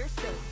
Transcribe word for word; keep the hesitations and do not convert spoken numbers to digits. Understood.